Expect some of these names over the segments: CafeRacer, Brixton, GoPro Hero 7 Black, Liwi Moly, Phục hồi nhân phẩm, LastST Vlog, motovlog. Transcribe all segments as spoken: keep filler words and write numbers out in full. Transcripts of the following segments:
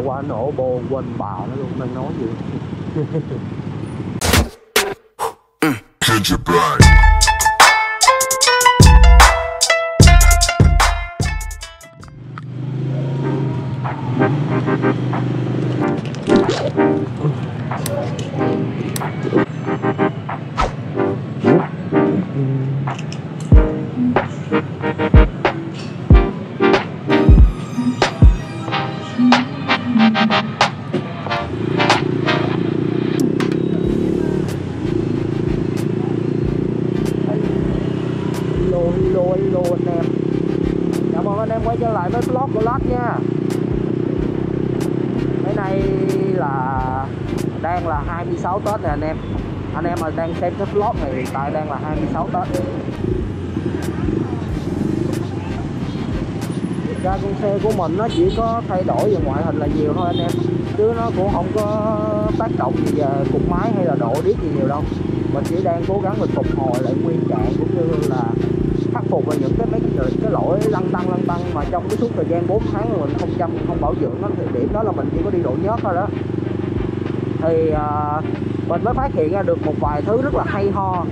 chạy qua nổ bô quên bà nó luôn, đang nói gì. Tết này anh em, anh em mà đang xem cái vlog này hiện tại đang là hai mươi sáu Tết. Ra con xe của mình nó chỉ có thay đổi về ngoại hình là nhiều thôi anh em, chứ nó cũng không có tác động gì về cục máy hay là độ điếc gì nhiều đâu. Mình chỉ đang cố gắng mình phục hồi lại nguyên trạng cũng như là khắc phục vào những cái mấy cái, cái lỗi lăn tăng lăn tăng mà trong cái suốt thời gian bốn tháng mà mình không chăm không bảo dưỡng nó, thì điểm đó là mình chỉ có đi độ nhớt thôi đó. Thì uh, mình mới phát hiện ra được một vài thứ rất là hay ho.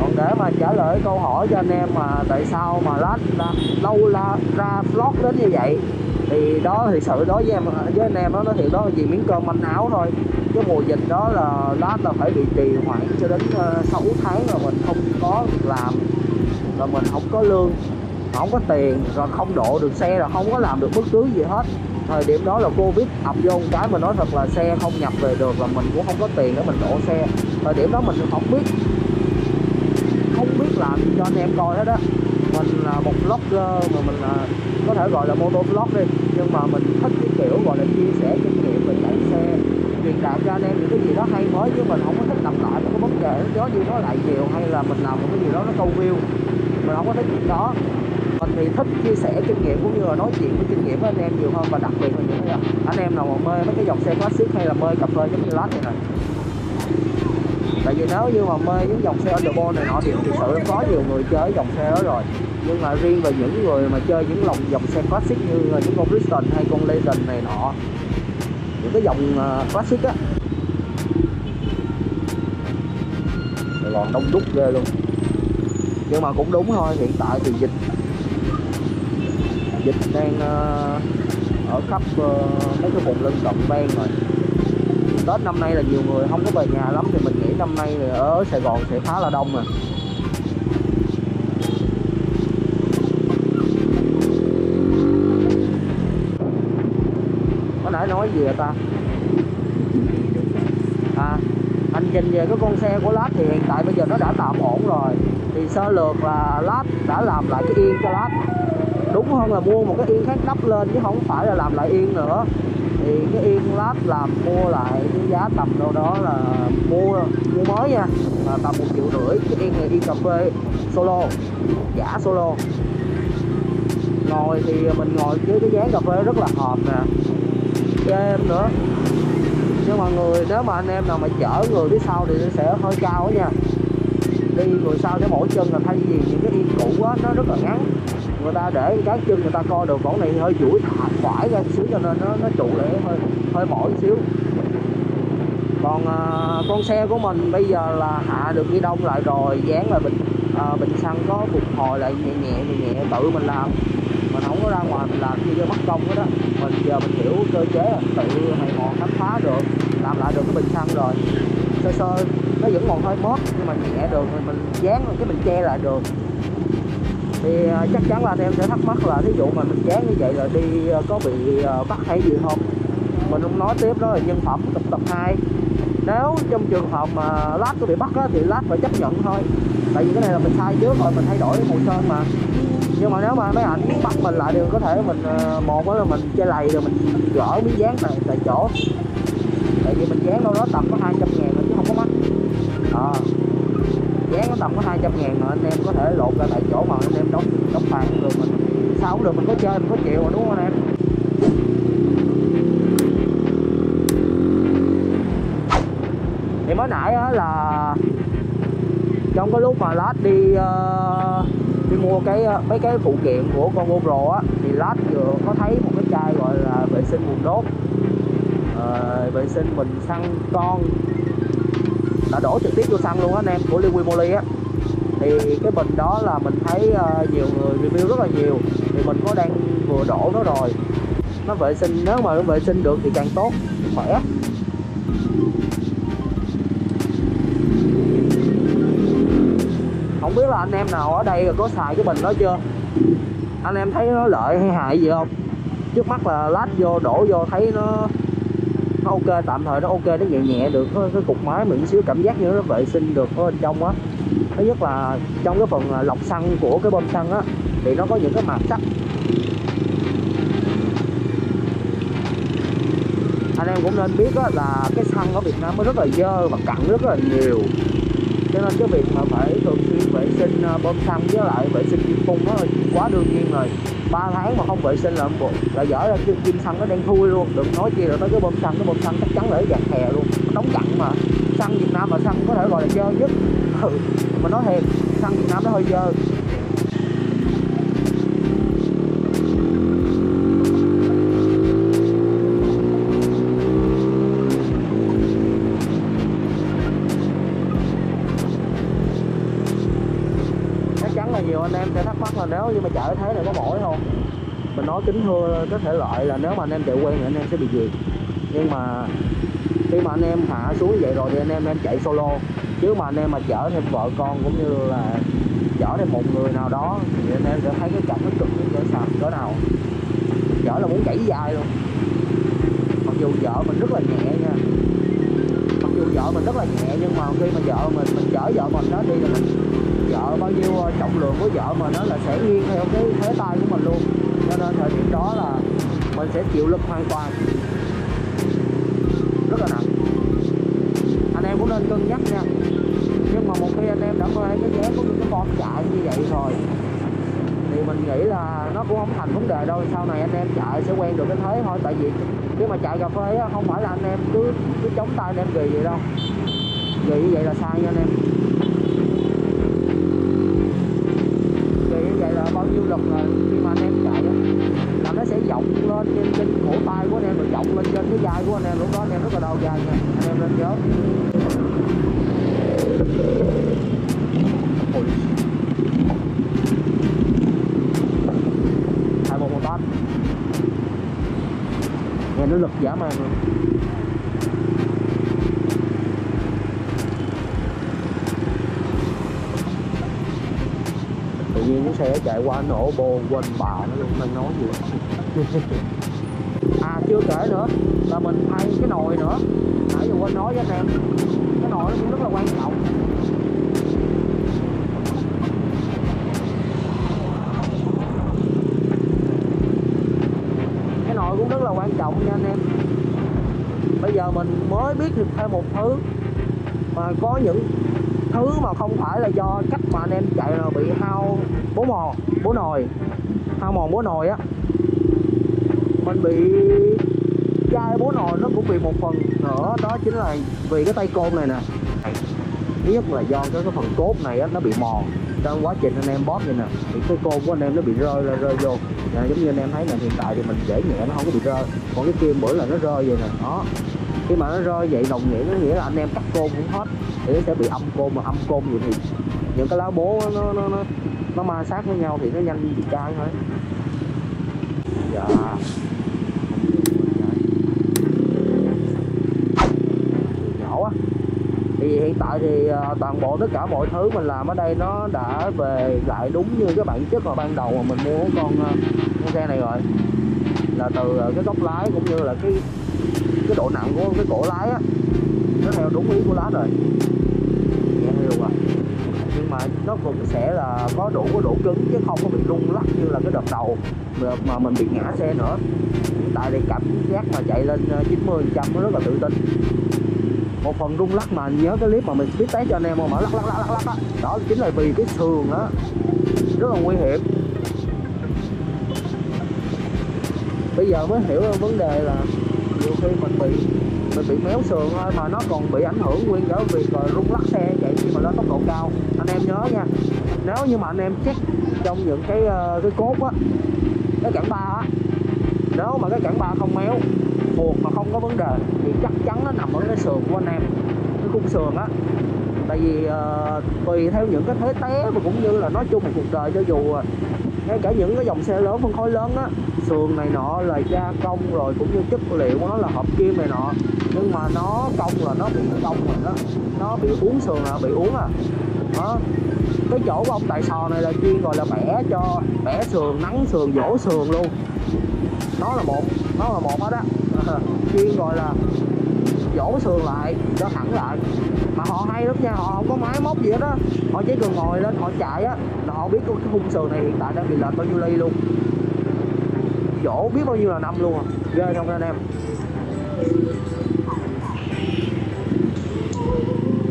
Còn để mà trả lời câu hỏi cho anh em mà tại sao mà lát ra, lâu la, ra vlog đến như vậy, thì đó thì sự đối với em với anh em đó, nó thì đó là vì miếng cơm manh áo thôi. Cái mùa dịch đó là lát là phải bị trì hoãn cho đến uh, sáu tháng rồi mình không có làm, rồi mình không có lương, không có tiền, rồi không độ được xe, rồi không có làm được bất cứ gì hết. Thời điểm đó là Covid ập vô một cái, mình nói thật là xe không nhập về được và mình cũng không có tiền để mình đổ xe. Thời điểm đó mình không biết không biết làm cho anh em coi hết đó. Mình là một vlogger mà mình là, có thể gọi là motovlog đi, nhưng mà mình thích cái kiểu gọi là chia sẻ kinh nghiệm về chạy xe, truyền đạt cho anh em những cái gì đó hay mới, chứ mình không có thích lặp lại một cái vấn đề đó gì nó lại nhiều, hay là mình làm một cái gì đó nó câu view, mình không có thích chuyện đó. Mình thì thích chia sẻ kinh nghiệm cũng như là nói chuyện với kinh nghiệm với anh em nhiều hơn, và đặc biệt là những anh em nào mà mê mấy cái dòng xe classic hay là mê cà phê giống như lát này này. Tại vì nếu như mà mê những dòng xe underbone này nọ thì thực sự có nhiều người chơi dòng xe đó rồi, nhưng mà riêng về những người mà chơi những lòng dòng xe classic như là những con Brixton hay con Legend này nọ, những cái dòng classic á, còn đông đúc ghê luôn. Nhưng mà cũng đúng thôi, hiện tại thì dịch dịch đang uh, ở khắp uh, mấy cái vùng lân cận ven rồi. Tết năm nay là nhiều người không có về nhà lắm, thì mình nghĩ năm nay ở Sài Gòn sẽ khá là đông rồi. Có nãy nói gì vậy ta? À, hành trình về cái con xe của lát thì hiện tại bây giờ nó đã tạm ổn rồi. Thì sơ lược là lát đã làm lại cái yên cho lát, đúng hơn là mua một cái yên khác đắp lên chứ không phải là làm lại yên nữa. Thì cái yên lát làm mua lại cái giá tầm đâu đó là mua mua mới nha, là tầm một triệu rưỡi. Cái yên này yên cà phê solo, giả solo. Ngồi thì mình ngồi với cái dáng cà phê rất là hợp nè, êm nữa. Nhưng mà người nếu mà anh em nào mà chở người phía sau thì sẽ hơi cao đó nha, đi người sau để mỗi chân, là thay vì những cái yên cũ quá nó rất là ngắn, người ta để cái chân người ta coi được, còn này hơi duỗi thả phải ra xíu cho nên nó nó trụ lại hơi hơi mỏi xíu. Còn à, con xe của mình bây giờ là hạ được ghi đông lại rồi, dán lại bình à, bình xăng có phục hồi lại nhẹ nhẹ nhẹ nhẹ, tự mình làm, mình không có ra ngoài mình làm như mất công hết đó. Mình giờ mình hiểu cơ chế tự mày mò khám phá được, làm lại được cái bình xăng rồi. Sơ sơ nó vẫn còn hơi mớt nhưng mà nhẹ được, mình, mình dán cái mình che lại được. Thì chắc chắn là anh em sẽ thắc mắc là thí dụ mà mình dán như vậy là đi có bị bắt hay gì không. Mình không nói tiếp, đó là nhân phẩm tập tập hai. Nếu trong trường hợp mà lát có bị bắt á, thì lát phải chấp nhận thôi, tại vì cái này là mình sai trước rồi, mình thay đổi màu sơn mà. Nhưng mà nếu mà mấy ảnh bắt mình lại đều có thể mình một là mình che lầy rồi mình gỡ miếng dán này tại chỗ, tại vì mình dán đâu đó tầm có hai trăm ngàn mình chứ không có mắc. À, dán nó tầm có hai trăm ngàn rồi anh em có thể lột ra tại chỗ mà anh em đóng đóng phạt được, mình sao cũng được, mình có chơi mình có chịu mà, đúng không anh em? Thì mới nãy á là trong cái lúc mà lát đi uh, đi mua cái mấy cái phụ kiện của con GoPro á, thì lát vừa có thấy một cái chai gọi là vệ sinh nguồn đốt. uh, vệ sinh bình xăng con, đã đổ trực tiếp vô xăng luôn á anh em, của Liwi Moly á. Thì cái bình đó là mình thấy uh, nhiều người review rất là nhiều, thì mình có đang vừa đổ nó rồi. Nó vệ sinh, nếu mà nó vệ sinh được thì càng tốt, khỏe. Không biết là anh em nào ở đây có xài cái bình đó chưa, anh em thấy nó lợi hay hại gì không? Trước mắt là lát vô đổ vô thấy nó nó ok, tạm thời nó ok, nó nhẹ nhẹ được cái cục máy mình xíu, cảm giác như nó vệ sinh được ở bên trong á. Thứ nhất là trong cái phần lọc xăng của cái bơm xăng á thì nó có những cái màu sắc, anh em cũng nên biết đó, là cái xăng ở Việt Nam nó rất là dơ và cặn rất là nhiều, cho nên cái việc mà phải thường xuyên vệ sinh bơm xăng với lại vệ sinh kim phun nó quá đương nhiên rồi. Ba tháng mà không vệ sinh là là dở ra kim xăng nó đen thui luôn, đừng nói chi rồi tới cái bơm xăng. Cái bơm xăng chắc chắn là giặt hè luôn, nó đóng cặn mà. Xăng Việt Nam mà xăng có thể gọi là dơ nhất, ừ, mà nói thiệt, xăng Việt Nam nó hơi dơ. Anh em sẽ thắc mắc là nếu như mà chợ thấy này có mỏi không, mình nói kính thưa có thể loại là nếu mà anh em chạy quen thì anh em sẽ bị gì, nhưng mà khi mà anh em hạ xuống vậy rồi thì anh em em chạy solo, chứ mà anh em mà chở thêm vợ con cũng như là chở thêm một người nào đó thì anh em sẽ thấy cái cặp nó cực cỡ sàm cỡ nào, chở là muốn chảy dài luôn. Mặc dù vợ mình rất là nhẹ nha, mặc dù vợ mình rất là nhẹ, nhưng mà khi mà vợ mình mình chở vợ mình đó đi là mình vợ bao nhiêu trọng lượng của vợ mà nó là sẽ nghiêng theo cái thế tay của mình luôn, cho nên thời điểm đó là mình sẽ chịu lực hoàn toàn rất là nặng. Anh em cũng nên cân nhắc nha, nhưng mà một khi anh em đã mê cái ghé của cái con chạy như vậy rồi thì mình nghĩ là nó cũng không thành vấn đề đâu, sau này anh em chạy sẽ quen được cái thế thôi. Tại vì nếu mà chạy cà phê không phải là anh em cứ cứ chống tay anh em kỳ vậy đâu, kỳ như vậy là sai nha anh em. Bao nhiêu lực là khi mà anh em chạy đó, là nó sẽ vọng lên trên, trên cổ tay của anh em, rồi vọng lên trên cái vai của anh em, lúc đó anh em rất là đau vai nha, anh em nên nhớ. Hai một một tám, nghe nó lực dã man luôn. Những xe chạy qua nổ bồ quên bà nó luôn, đang nói gì. À chưa kể nữa là mình thay cái nồi nữa, nãy giờ quên nói với anh em, cái nồi nó cũng rất là quan trọng. Cái nồi cũng rất là quan trọng nha anh em. Bây giờ mình mới biết được thêm một thứ, mà có những thứ mà không phải là do cách mà anh em chạy là bị hao bố mòn bố nồi, hao mòn bố nồi á, mình bị chai bố nồi nó cũng bị một phần nữa, đó chính là vì cái tay côn này nè. Thứ nhất là do cái, cái phần cốt này á, nó bị mòn, trong quá trình anh em bóp vậy nè thì cái côn của anh em nó bị rơi là rơi vô à, giống như anh em thấy là hiện tại thì mình để nhẹ nó không có bị rơi, còn cái kia bữa là nó rơi vậy nè đó. Khi mà nó rơi vậy đồng nghĩa nó nghĩa là anh em cắt côn cũng hết thì nó sẽ bị âm côn, mà âm côn vậy thì những cái lá bố nó nó nó nó ma sát với nhau thì nó nhanh bị chai thôi. Dạ. Nhỏ quá. Thì hiện tại thì toàn bộ tất cả mọi thứ mình làm ở đây nó đã về lại đúng như cái bản chất mà ban đầu mà mình mua con con xe này rồi. Là từ cái góc lái cũng như là cái cái độ nặng của cái cổ lái á, nó theo đúng ý của lái rồi, nhẹ nhiều rồi, nhưng mà nó cũng sẽ là có đủ có độ cứng chứ không có bị rung lắc như là cái đợt đầu mà mình bị ngã xe nữa. Tại đây cảm giác mà chạy lên chín mươi phần trăm nó rất là tự tin. Một phần rung lắc mà nhớ cái clip mà mình biết test cho anh em mà mở lắc lắc lắc lắc lắc đó, đó chính là vì cái sườn á rất là nguy hiểm. Bây giờ mới hiểu vấn đề là nhiều khi mình bị mình bị méo sườn thôi mà nó còn bị ảnh hưởng nguyên cả việc rung lắc xe chạy khi mà lên tốc độ cao. Anh em nhớ nha, nếu như mà anh em check trong những cái cái cốt á, cái cản ba á, nếu mà cái cản ba không méo buộc mà không có vấn đề thì chắc chắn nó nằm ở cái sườn của anh em, cái khung sườn á. Tại vì uh, tùy theo những cái thế té và cũng như là nói chung một cuộc đời, cho dù ngay cả những cái dòng xe lớn, phân khối lớn á, sườn này nọ là gia công rồi cũng như chất liệu của nó là hợp kim này nọ, nhưng mà nó cong là nó bị cong rồi đó, nó bị uốn sườn là bị uốn à. Đó. Cái chỗ của ông tại sò này là chuyên gọi là bẻ cho bẻ sườn, nắng sườn, dỗ sườn luôn. Nó là một, nó là một hết á, chuyên gọi là dỗ sườn lại cho thẳng lại. Mà họ hay lắm nha, họ không có máy móc gì hết á, họ chỉ cần ngồi lên họ chạy á là họ biết cái khung sườn này hiện tại đang bị lệch bao nhiêu ly luôn, dỗ biết bao nhiêu là năm luôn à. Ghê không anh em?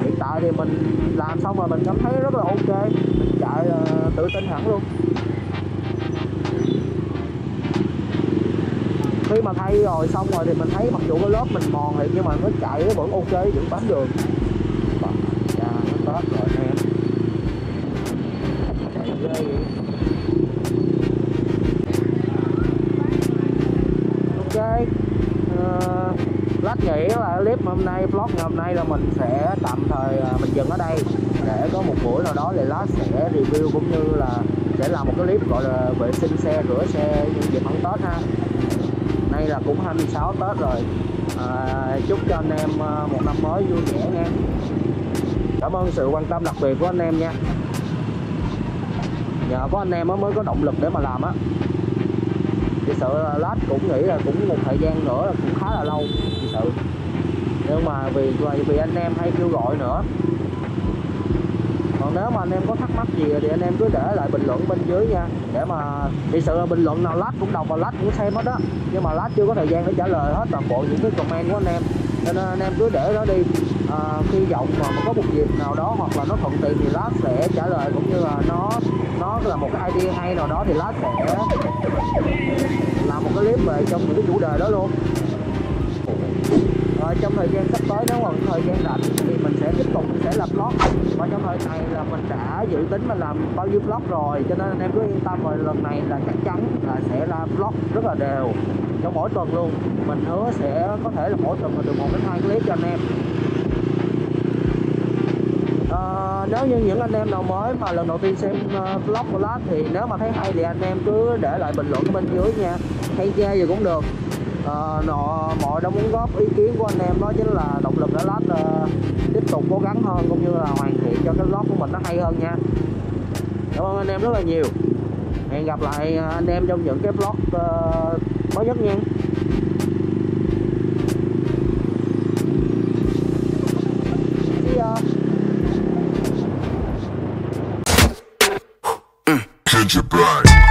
Hiện tại thì mình làm xong rồi mình cảm thấy rất là ok, mình chạy là tự tin hẳn luôn. Khi mà thay rồi xong rồi thì mình thấy mặc dù cái lớp mình mòn thì nhưng mà nó chạy nó vẫn ok, vẫn bám đường. Dạ, nó tết rồi anh em. Chạy ghê vậy. Ok, uh, lát nghĩ là clip hôm nay, vlog ngày hôm nay là mình sẽ tạm thời uh, mình dừng ở đây. Để có một buổi nào đó thì lát sẽ review cũng như là sẽ làm một cái clip gọi là vệ sinh xe, rửa xe nhân dịp ăn Tết ha. Nay là cũng hai mươi sáu Tết rồi, à, chúc cho anh em một năm mới vui vẻ nha. Cảm ơn sự quan tâm đặc biệt của anh em nha, nhờ có anh em mới có động lực để mà làm á. Thật sự là lát cũng nghĩ là cũng một thời gian nữa là cũng khá là lâu thật sự, nhưng mà vì vì anh em hay kêu gọi nữa. Còn nếu mà anh em có thắc mắc gì thì anh em cứ để lại bình luận bên dưới nha, để mà thực sự là bình luận nào lát cũng đọc và lát cũng xem hết đó, nhưng mà lát chưa có thời gian để trả lời hết toàn bộ những cái comment của anh em, nên anh em cứ để đó đi. À, khi vọng mà có một dịp nào đó hoặc là nó thuận tiện thì lát sẽ trả lời, cũng như là nó nó là một cái idea hay nào đó thì lát sẽ làm một cái clip về trong những cái chủ đề đó luôn. Rồi, trong thời gian sắp tới nếu còn thời gian rảnh thì mình sẽ tiếp tục sẽ làm vlog, và trong thời này là mình đã dự tính mình làm bao nhiêu vlog rồi, cho nên anh em cứ yên tâm rồi, lần này là chắc chắn là sẽ ra vlog rất là đều trong mỗi tuần luôn. Mình hứa sẽ có thể là mỗi tuần là từ một đến hai clip cho anh em. À, nếu như những anh em nào mới mà lần đầu tiên xem vlog của lát thì nếu mà thấy hay thì anh em cứ để lại bình luận bên dưới nha, hay chê gì cũng được. À, nọ, mọi đóng góp ý kiến của anh em đó chính là động lực để lát uh, tiếp tục cố gắng hơn, cũng như là hoàn thiện cho cái vlog của mình nó hay hơn nha. Cảm ơn anh em rất là nhiều, hẹn gặp lại anh em trong những cái vlog uh, mới nhất nha. See ya.